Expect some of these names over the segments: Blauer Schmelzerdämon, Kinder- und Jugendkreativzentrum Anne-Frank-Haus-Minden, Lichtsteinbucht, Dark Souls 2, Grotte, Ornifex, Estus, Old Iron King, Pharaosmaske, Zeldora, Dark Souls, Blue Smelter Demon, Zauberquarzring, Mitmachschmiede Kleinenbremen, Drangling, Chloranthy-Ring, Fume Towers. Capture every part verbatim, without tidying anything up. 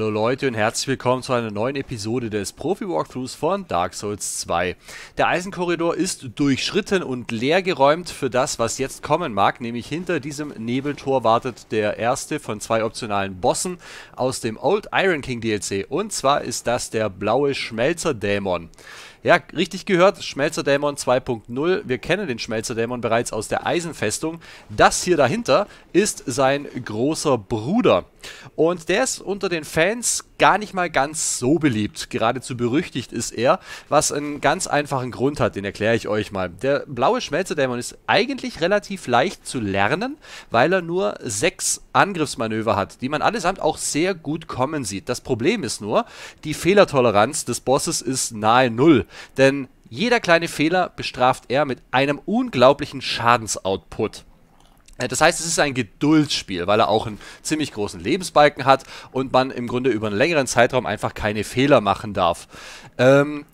Hallo Leute und herzlich willkommen zu einer neuen Episode des Profi-Walkthroughs von Dark Souls zwei. Der Eisenkorridor ist durchschritten und leergeräumt für das, was jetzt kommen mag, nämlich hinter diesem Nebeltor wartet der erste von zwei optionalen Bossen aus dem Old Iron King D L C und zwar ist das der blaue Schmelzerdämon. Ja, richtig gehört, Schmelzerdämon zwei punkt null. Wir kennen den Schmelzerdämon bereits aus der Eisenfestung. Das hier dahinter ist sein großer Bruder. Und der ist unter den Fans gar nicht mal ganz so beliebt. Geradezu berüchtigt ist er, was einen ganz einfachen Grund hat, den erkläre ich euch mal. Der blaue Schmelzerdämon ist eigentlich relativ leicht zu lernen, weil er nur sechs Angriffsmanöver hat, die man allesamt auch sehr gut kommen sieht. Das Problem ist nur, die Fehlertoleranz des Bosses ist nahe Null. Denn jeder kleine Fehler bestraft er mit einem unglaublichen Schadensoutput. Das heißt, es ist ein Geduldsspiel, weil er auch einen ziemlich großen Lebensbalken hat und man im Grunde über einen längeren Zeitraum einfach keine Fehler machen darf. Ähm,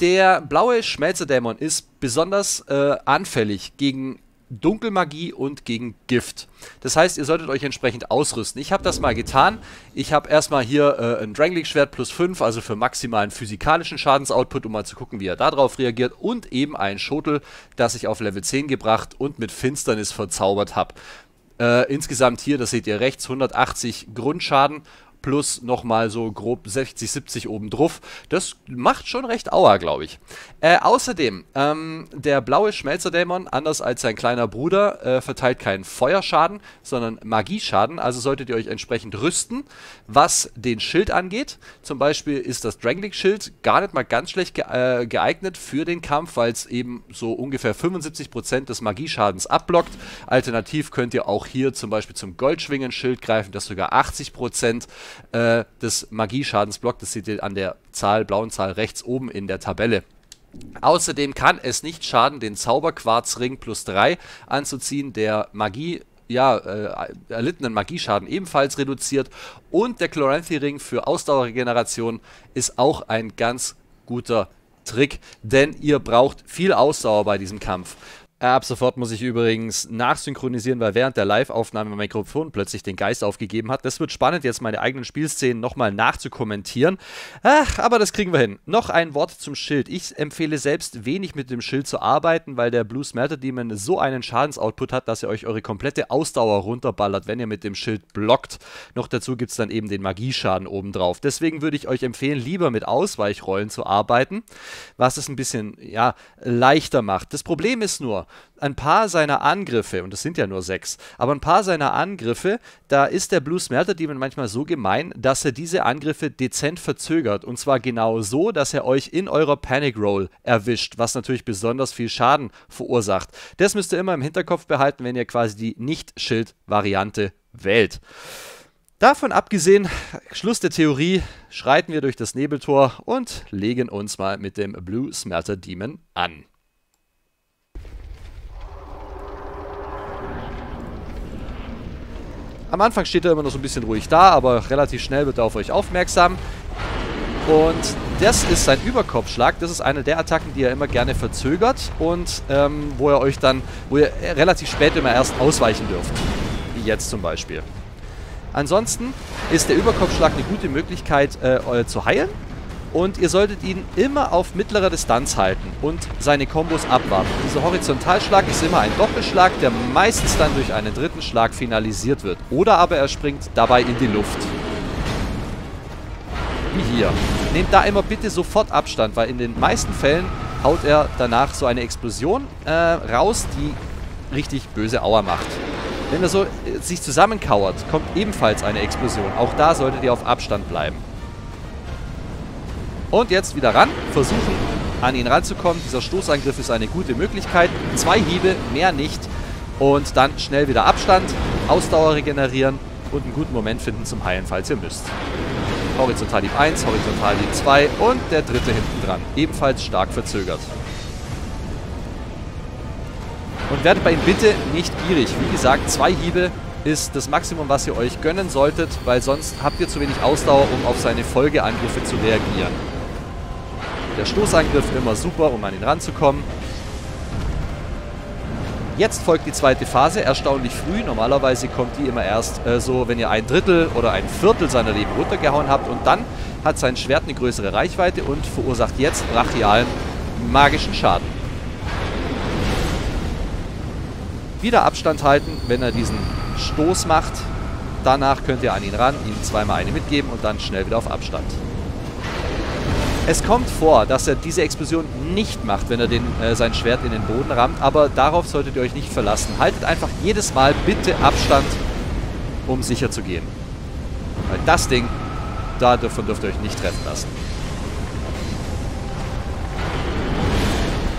der blaue Schmelzerdämon ist besonders äh, anfällig gegen Dunkelmagie und gegen Gift. Das heißt, ihr solltet euch entsprechend ausrüsten. Ich habe das mal getan. Ich habe erstmal hier äh, ein Drangling-Schwert plus fünf, also für maximalen physikalischen Schadensoutput, um mal zu gucken, wie er darauf reagiert. Und eben ein Schotel, das ich auf Level zehn gebracht und mit Finsternis verzaubert habe. Äh, insgesamt hier, das seht ihr rechts, hundertachtzig Grundschaden plus nochmal so grob sechzig, siebzig obendrauf. Das macht schon recht Aua, glaube ich. Äh, außerdem, ähm, der blaue Schmelzerdämon, anders als sein kleiner Bruder, äh, verteilt keinen Feuerschaden, sondern Magieschaden. Also solltet ihr euch entsprechend rüsten, was den Schild angeht. Zum Beispiel ist das Drangling-Schild gar nicht mal ganz schlecht ge äh, geeignet für den Kampf, weil es eben so ungefähr fünfundsiebzig Prozent des Magieschadens abblockt. Alternativ könnt ihr auch hier zum Beispiel zum Goldschwingen-Schild greifen, das sogar achtzig Prozent des Magieschadensblock, das seht ihr an der Zahl, blauen Zahl rechts oben in der Tabelle. Außerdem kann es nicht schaden, den Zauberquarzring plus drei anzuziehen, der Magie, ja, äh, erlittenen Magieschaden ebenfalls reduziert und der Chloranthy-Ring für Ausdauerregeneration ist auch ein ganz guter Trick, denn ihr braucht viel Ausdauer bei diesem Kampf. Ab sofort muss ich übrigens nachsynchronisieren, weil während der Live-Aufnahme mein Mikrofon plötzlich den Geist aufgegeben hat. Das wird spannend, jetzt meine eigenen Spielszenen nochmal nachzukommentieren. Ach, aber das kriegen wir hin. Noch ein Wort zum Schild. Ich empfehle selbst wenig mit dem Schild zu arbeiten, weil der Blue Smelter Demon so einen Schadensoutput hat, dass ihr euch eure komplette Ausdauer runterballert, wenn ihr mit dem Schild blockt. Noch dazu gibt es dann eben den Magieschaden obendrauf. Deswegen würde ich euch empfehlen, lieber mit Ausweichrollen zu arbeiten, was es ein bisschen, ja, leichter macht. Das Problem ist nur, ein paar seiner Angriffe, und es sind ja nur sechs, aber ein paar seiner Angriffe, da ist der Blue Smelter Demon manchmal so gemein, dass er diese Angriffe dezent verzögert. Und zwar genau so, dass er euch in eurer Panic Roll erwischt, was natürlich besonders viel Schaden verursacht. Das müsst ihr immer im Hinterkopf behalten, wenn ihr quasi die Nicht-Schild-Variante wählt. Davon abgesehen, Schluss der Theorie, schreiten wir durch das Nebeltor und legen uns mal mit dem Blue Smelter Demon an. Am Anfang steht er immer noch so ein bisschen ruhig da, aber relativ schnell wird er auf euch aufmerksam. Und das ist sein Überkopfschlag. Das ist eine der Attacken, die er immer gerne verzögert und ähm, wo er euch dann, wo ihr relativ spät immer erst ausweichen dürft. Wie jetzt zum Beispiel. Ansonsten ist der Überkopfschlag eine gute Möglichkeit äh, zu heilen. Und ihr solltet ihn immer auf mittlerer Distanz halten und seine Kombos abwarten. Dieser Horizontalschlag ist immer ein Doppelschlag, der meistens dann durch einen dritten Schlag finalisiert wird. Oder aber er springt dabei in die Luft. Wie hier. Nehmt da immer bitte sofort Abstand, weil in den meisten Fällen haut er danach so eine Explosion äh, raus, die richtig böse Aua macht. Wenn er so äh, sich zusammenkauert, kommt ebenfalls eine Explosion. Auch da solltet ihr auf Abstand bleiben. Und jetzt wieder ran, versuchen an ihn ranzukommen. Dieser Stoßangriff ist eine gute Möglichkeit. Zwei Hiebe, mehr nicht. Und dann schnell wieder Abstand, Ausdauer regenerieren und einen guten Moment finden zum Heilen, falls ihr müsst. Horizontalhieb eins, Horizontalhieb zwei und der dritte hinten dran. Ebenfalls stark verzögert. Und werdet bei ihm bitte nicht gierig. Wie gesagt, zwei Hiebe ist das Maximum, was ihr euch gönnen solltet, weil sonst habt ihr zu wenig Ausdauer, um auf seine Folgeangriffe zu reagieren. Der Stoßangriff immer super, um an ihn ranzukommen. Jetzt folgt die zweite Phase, erstaunlich früh. Normalerweise kommt die immer erst äh, so, wenn ihr ein Drittel oder ein Viertel seiner Leben runtergehauen habt. Und dann hat sein Schwert eine größere Reichweite und verursacht jetzt brachialen magischen Schaden. Wieder Abstand halten, wenn er diesen Stoß macht. Danach könnt ihr an ihn ran, ihm zweimal eine mitgeben und dann schnell wieder auf Abstand. Es kommt vor, dass er diese Explosion nicht macht, wenn er den, äh, sein Schwert in den Boden rammt, aber darauf solltet ihr euch nicht verlassen. Haltet einfach jedes Mal bitte Abstand, um sicher zu gehen. Weil das Ding, davon dürft ihr euch nicht treffen lassen.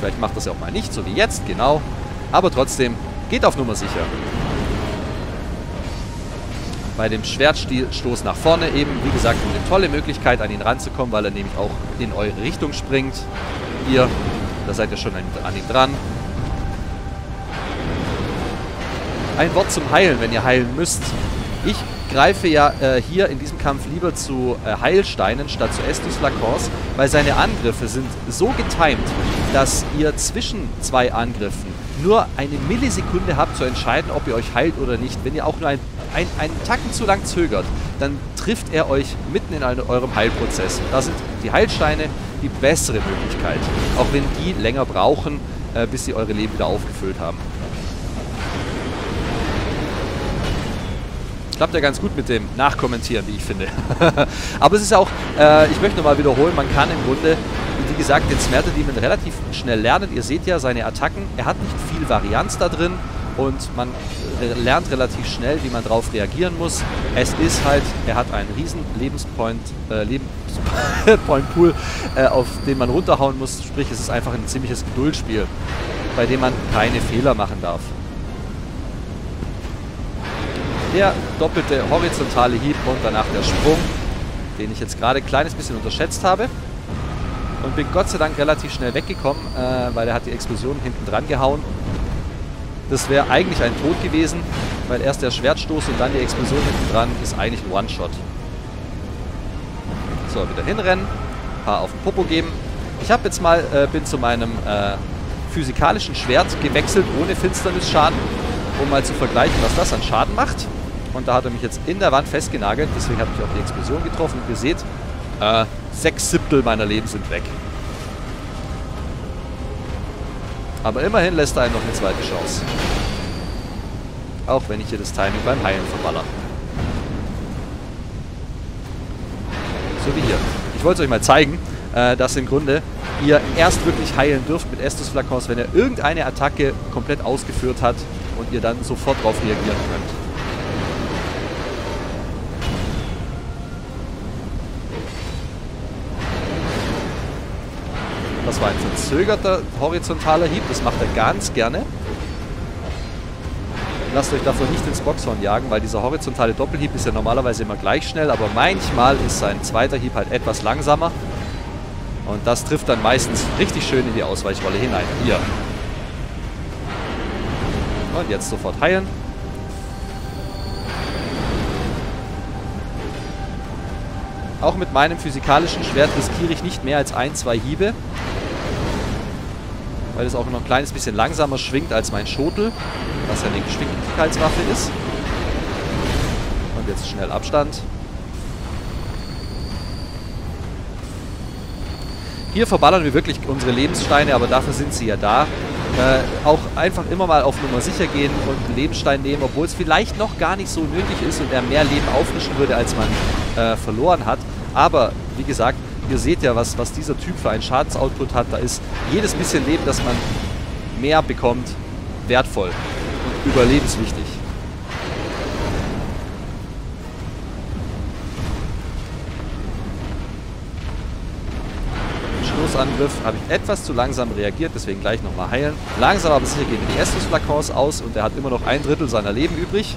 Vielleicht macht das ja auch mal nicht, so wie jetzt, genau. Aber trotzdem, geht auf Nummer sicher. Bei dem Schwertstoß nach vorne eben, wie gesagt, eine tolle Möglichkeit, an ihn ranzukommen, weil er nämlich auch in eure Richtung springt. Ihr, da seid ihr schon an ihm dran. Ein Wort zum Heilen, wenn ihr heilen müsst. Ich greife ja äh, hier in diesem Kampf lieber zu äh, Heilsteinen statt zu Estus Lacors, weil seine Angriffe sind so getimt, dass ihr zwischen zwei Angriffen nur eine Millisekunde habt zu entscheiden, ob ihr euch heilt oder nicht. Wenn ihr auch nur ein, ein, einen Tacken zu lang zögert, dann trifft er euch mitten in eine, eurem Heilprozess. Da sind die Heilsteine die bessere Möglichkeit, auch wenn die länger brauchen, äh, bis sie eure Leben wieder aufgefüllt haben. Klappt ja ganz gut mit dem Nachkommentieren, wie ich finde. Aber es ist auch, äh, ich möchte nochmal wiederholen, man kann im Grunde, wie gesagt, den Smelter Demon relativ schnell lernen. Ihr seht ja seine Attacken, er hat nicht viel Varianz da drin und man lernt relativ schnell, wie man drauf reagieren muss. Es ist halt, er hat einen riesen Lebenspoint, äh, Lebenspoint-Pool, äh, auf den man runterhauen muss. Sprich, es ist einfach ein ziemliches Geduldsspiel, bei dem man keine Fehler machen darf. Der doppelte horizontale Hieb und danach der Sprung, den ich jetzt gerade ein kleines bisschen unterschätzt habe. Und bin Gott sei Dank relativ schnell weggekommen, äh, weil er hat die Explosion hinten dran gehauen. Das wäre eigentlich ein Tod gewesen, weil erst der Schwertstoß und dann die Explosion hinten dran ist eigentlich ein One-Shot. So, wieder hinrennen, ein paar auf den Popo geben. Ich habe jetzt mal, äh, bin zu meinem äh, physikalischen Schwert gewechselt, ohne Finsternisschaden, um mal zu vergleichen, was das an Schaden macht. Und da hat er mich jetzt in der Wand festgenagelt, deswegen habe ich auch die Explosion getroffen. Und ihr seht, äh, sechs Siebtel meiner Leben sind weg. Aber immerhin lässt er einen noch eine zweite Chance. Auch wenn ich hier das Timing beim Heilen verballer. So wie hier. Ich wollte es euch mal zeigen, äh, dass im Grunde ihr erst wirklich heilen dürft mit Estus Flakons, wenn er irgendeine Attacke komplett ausgeführt hat und ihr dann sofort darauf reagieren könnt. Das war ein verzögerter horizontaler Hieb, das macht er ganz gerne. Lasst euch davon nicht ins Boxhorn jagen, weil dieser horizontale Doppelhieb ist ja normalerweise immer gleich schnell, aber manchmal ist sein zweiter Hieb halt etwas langsamer. Und das trifft dann meistens richtig schön in die Ausweichrolle hinein. Hier. Und jetzt sofort heilen. Auch mit meinem physikalischen Schwert riskiere ich nicht mehr als ein, zwei Hiebe. Weil es auch noch ein kleines bisschen langsamer schwingt als mein Schotel, was ja eine Geschwindigkeitswaffe ist. Und jetzt schnell Abstand. Hier verballern wir wirklich unsere Lebenssteine, aber dafür sind sie ja da. Äh, auch einfach immer mal auf Nummer sicher gehen und einen Lebensstein nehmen, obwohl es vielleicht noch gar nicht so nötig ist und er mehr Leben auffrischen würde, als man äh, verloren hat. Aber, wie gesagt, ihr seht ja, was, was dieser Typ für einen Schadensoutput hat. Da ist jedes bisschen Leben, das man mehr bekommt, wertvoll und überlebenswichtig. Stoßangriff habe ich etwas zu langsam reagiert, deswegen gleich nochmal heilen. Langsam aber sicher gehen die Estus-Flakons aus und er hat immer noch ein Drittel seiner Leben übrig.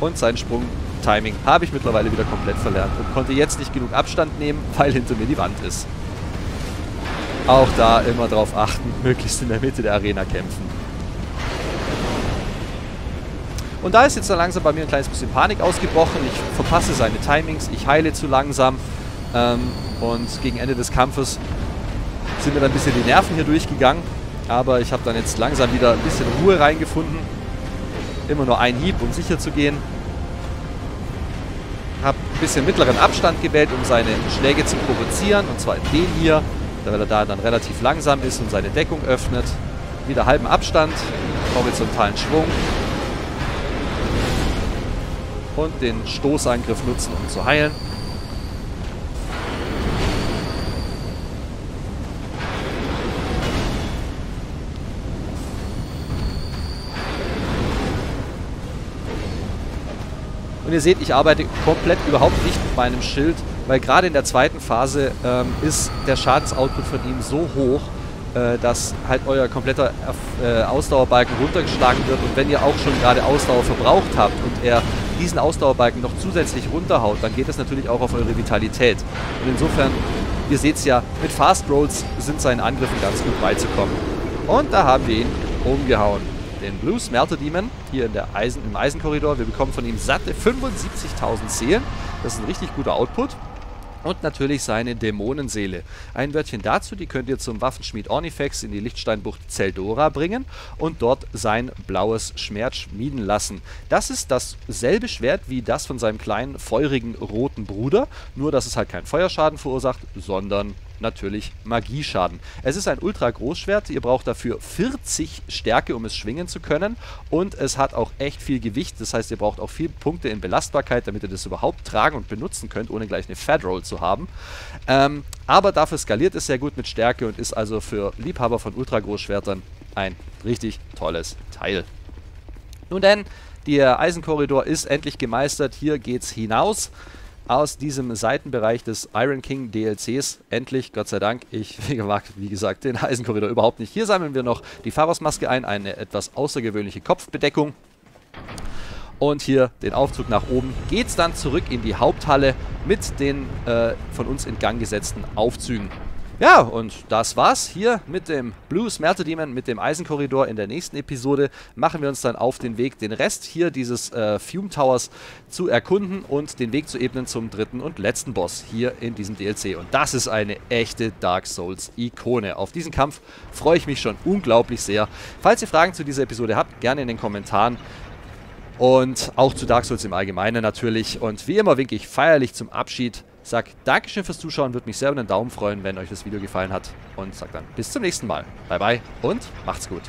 Und seinen Sprung Timing habe ich mittlerweile wieder komplett verlernt und konnte jetzt nicht genug Abstand nehmen, weil hinter mir die Wand ist. Auch da immer drauf achten, möglichst in der Mitte der Arena kämpfen. Und da ist jetzt dann langsam bei mir ein kleines bisschen Panik ausgebrochen. Ich verpasse seine Timings, ich heile zu langsam ähm, und gegen Ende des Kampfes sind mir dann ein bisschen die Nerven hier durchgegangen Aber ich habe dann jetzt langsam wieder ein bisschen Ruhe reingefunden. Immer nur ein Hieb, um sicher zu gehen. Habe ein bisschen mittleren Abstand gewählt, um seine Schläge zu provozieren. Und zwar den hier, weil er da dann relativ langsam ist und seine Deckung öffnet. Wieder halben Abstand, horizontalen Schwung. Und den Stoßangriff nutzen, um zu heilen. Und ihr seht, ich arbeite komplett überhaupt nicht mit meinem Schild, weil gerade in der zweiten Phase ähm, ist der Schadensoutput von ihm so hoch, äh, dass halt euer kompletter äh, Ausdauerbalken runtergeschlagen wird. Und wenn ihr auch schon gerade Ausdauer verbraucht habt und er diesen Ausdauerbalken noch zusätzlich runterhaut, dann geht das natürlich auch auf eure Vitalität. Und insofern, ihr seht es ja, mit Fast Rolls sind seinen Angriffen ganz gut beizukommen. Und da haben wir ihn umgehauen. Den Blue Smelter Demon, hier in der Eisen, im Eisenkorridor. Wir bekommen von ihm satte fünfundsiebzigtausend Seelen. Das ist ein richtig guter Output. Und natürlich seine Dämonenseele. Ein Wörtchen dazu, die könnt ihr zum Waffenschmied Ornifex in die Lichtsteinbucht Zeldora bringen und dort sein blaues Schwert schmieden lassen. Das ist dasselbe Schwert wie das von seinem kleinen, feurigen, roten Bruder, nur dass es halt keinen Feuerschaden verursacht, sondern natürlich Magieschaden. Es ist ein Ultra-Großschwert, ihr braucht dafür vierzig Stärke, um es schwingen zu können, und es hat auch echt viel Gewicht, das heißt, ihr braucht auch viele Punkte in Belastbarkeit, damit ihr das überhaupt tragen und benutzen könnt, ohne gleich eine Fat Roll zu haben. Ähm, aber dafür skaliert es sehr gut mit Stärke und ist also für Liebhaber von Ultra-Großschwertern ein richtig tolles Teil. Nun denn, der Eisenkorridor ist endlich gemeistert, hier geht's hinaus. Aus diesem Seitenbereich des Iron King D L Cs. Endlich, Gott sei Dank. Ich mag, wie gesagt, den Eisenkorridor überhaupt nicht. Hier sammeln wir noch die Pharaosmaske ein, eine etwas außergewöhnliche Kopfbedeckung. Und hier den Aufzug nach oben. Geht's dann zurück in die Haupthalle mit den äh, von uns in Gang gesetzten Aufzügen. Ja, und das war's hier mit dem Blue Smelter Demon, mit dem Eisenkorridor. In der nächsten Episode machen wir uns dann auf den Weg, den Rest hier dieses äh, Fume Towers zu erkunden und den Weg zu ebnen zum dritten und letzten Boss hier in diesem D L C. Und das ist eine echte Dark Souls Ikone. Auf diesen Kampf freue ich mich schon unglaublich sehr. Falls ihr Fragen zu dieser Episode habt, gerne in den Kommentaren. Und auch zu Dark Souls im Allgemeinen natürlich. Und wie immer winke ich feierlich zum Abschied. Sag Dankeschön fürs Zuschauen, würde mich sehr über einen Daumen freuen, wenn euch das Video gefallen hat. Und sag dann bis zum nächsten Mal. Bye bye und macht's gut.